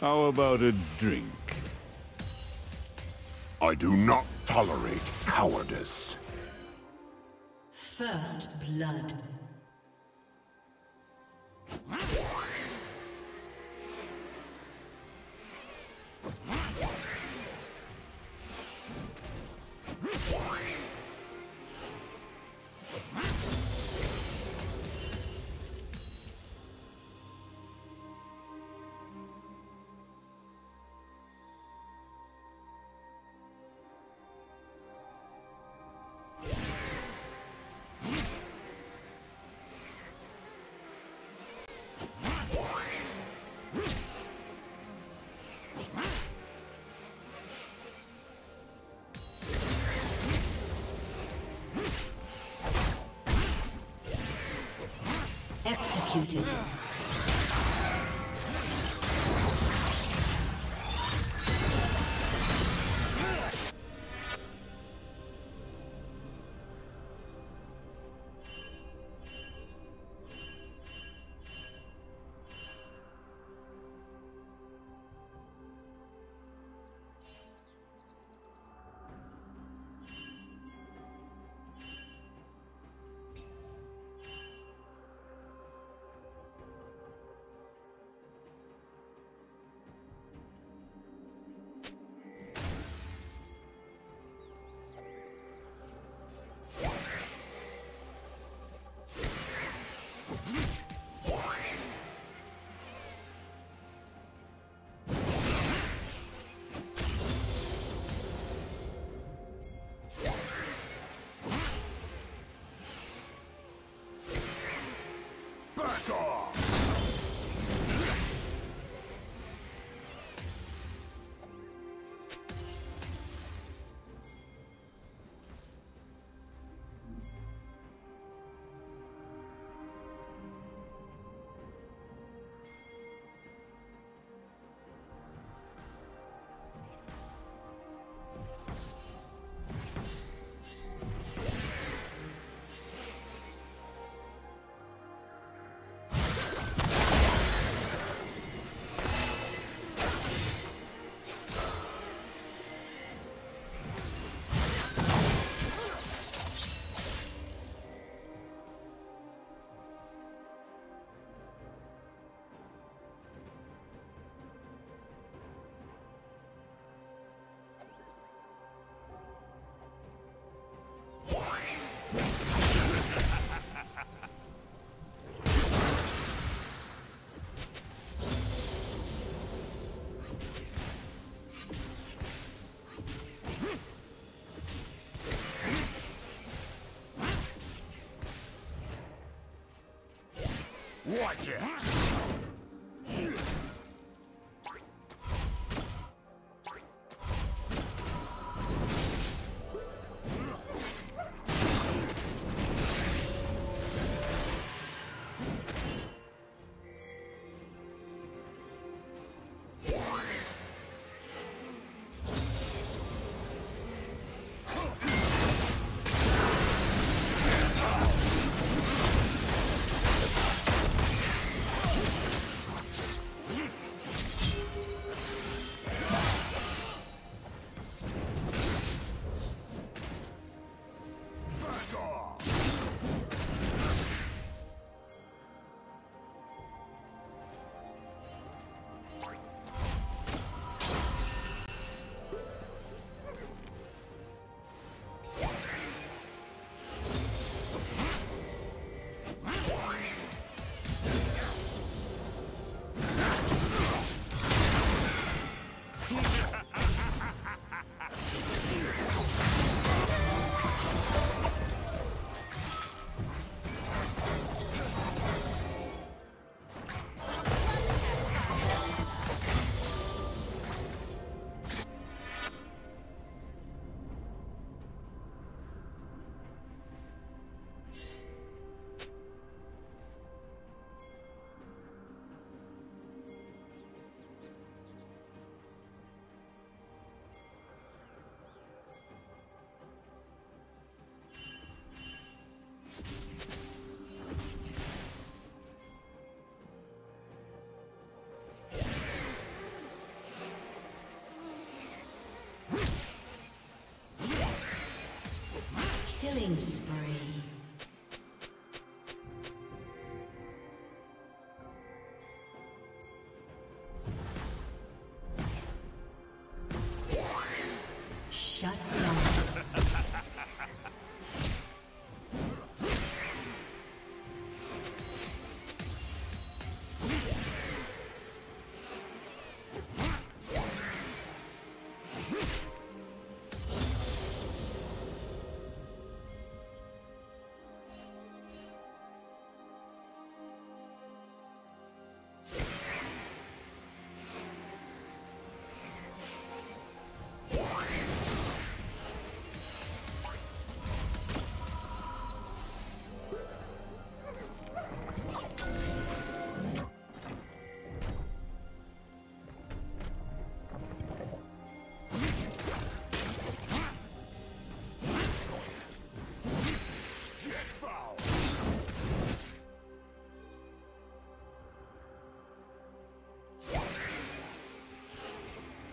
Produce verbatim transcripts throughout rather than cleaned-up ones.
How about a drink? I do not tolerate cowardice. First blood. Executed. Watch it! Killing spree.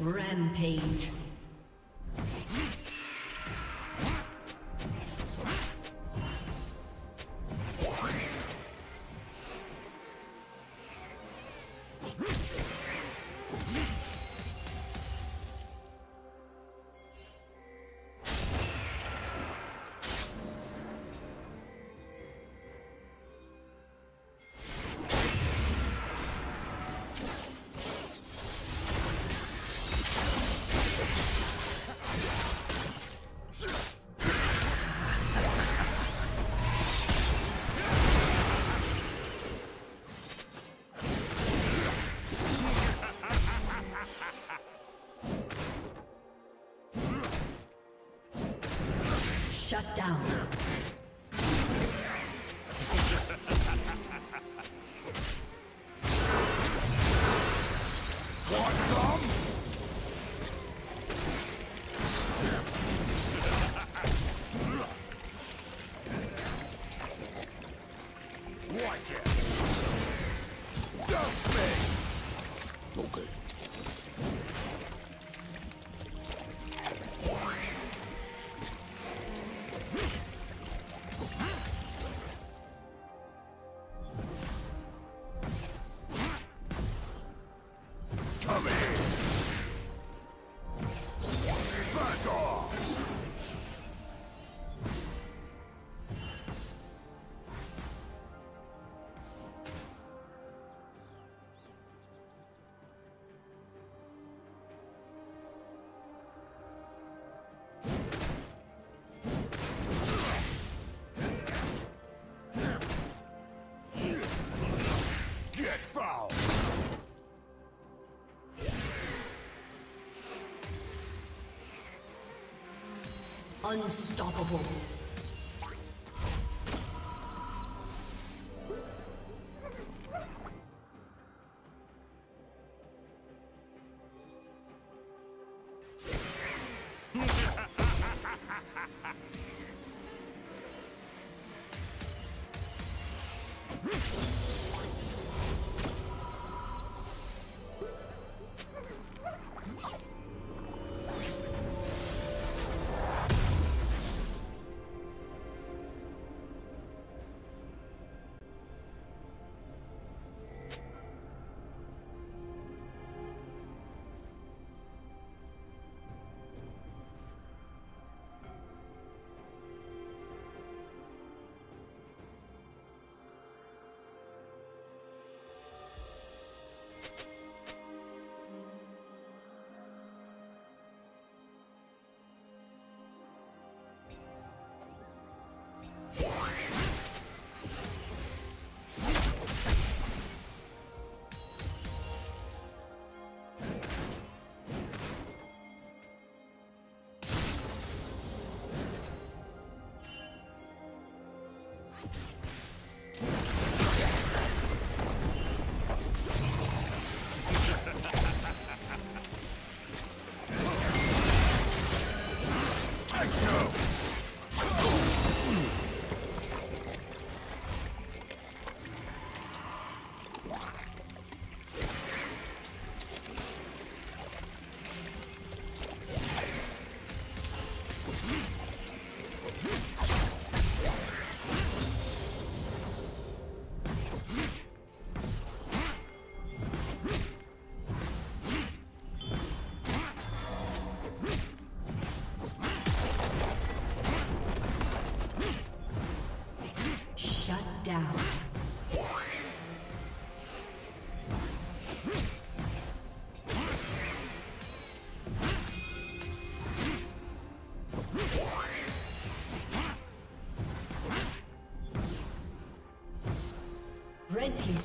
Rampage. Shut down. Unstoppable. Red team's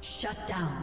Shut down.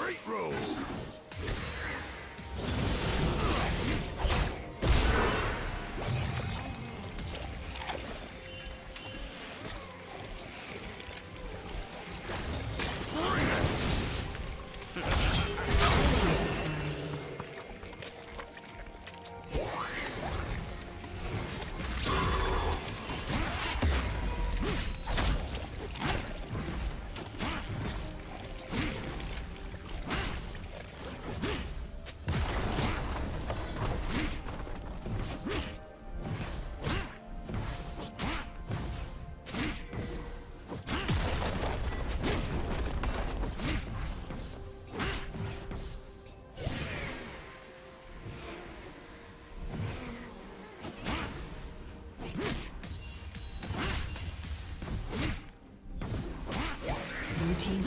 Great rules. Blue team's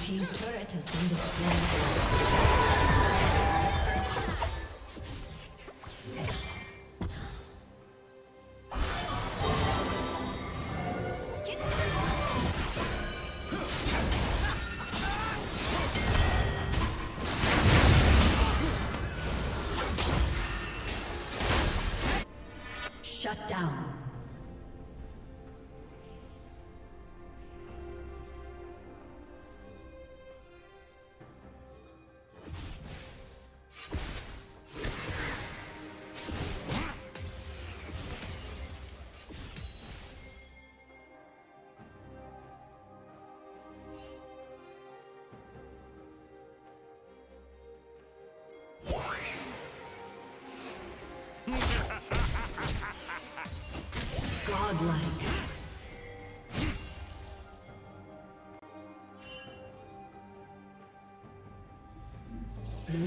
Blue team's turret has been destroyed. Shut down. Godlike. Blue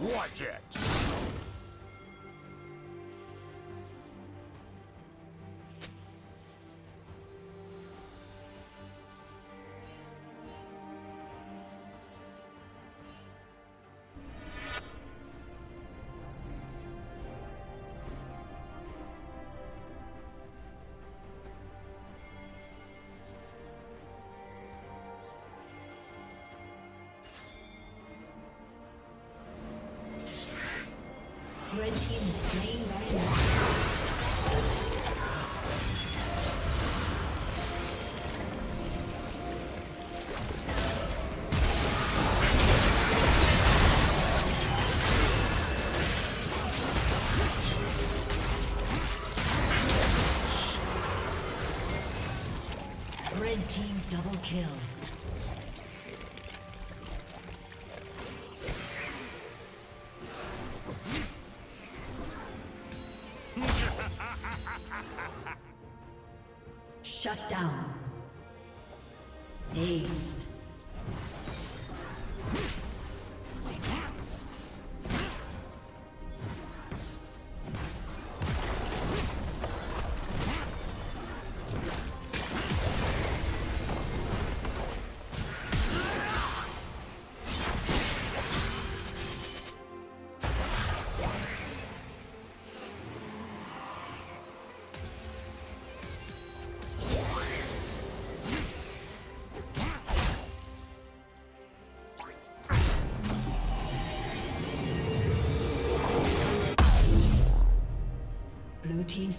Watch it! Red team is slain right now. Red team double kill. Shut down. Aced. Team's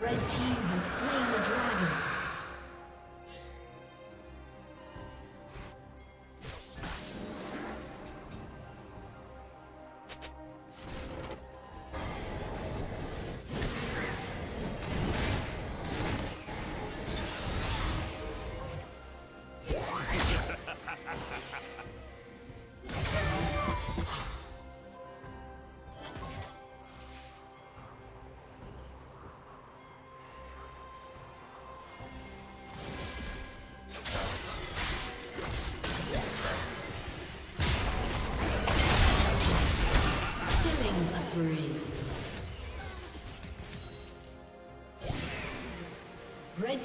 Red team has slain the dragon. spree. Red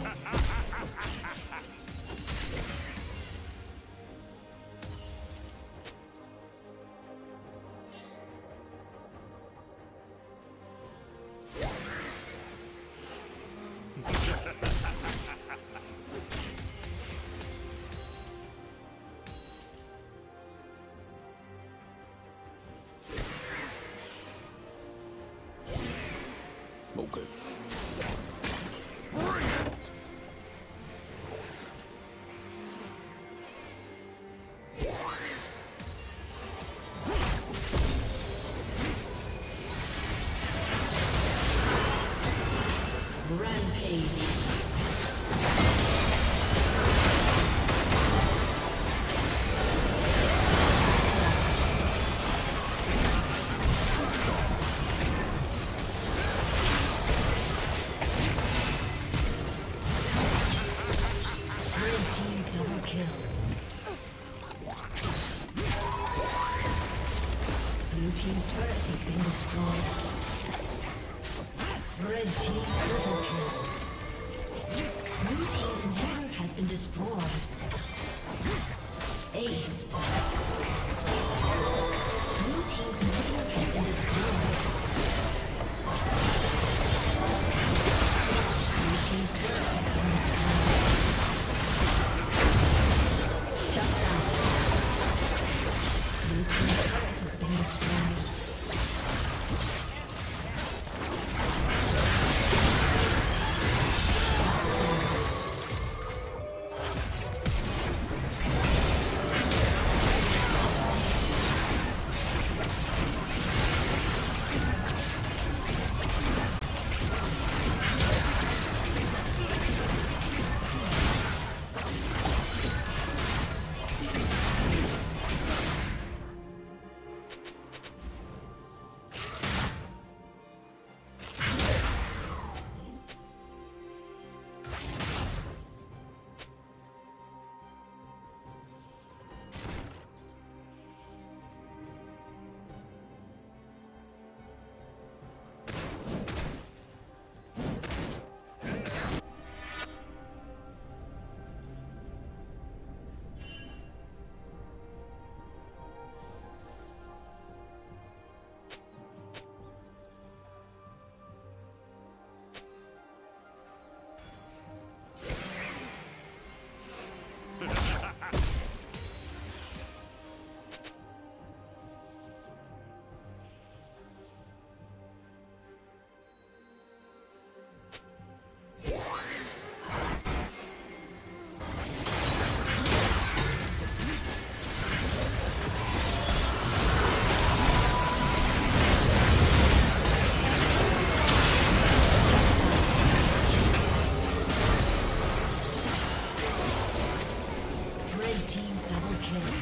Team double kill.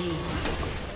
Ace.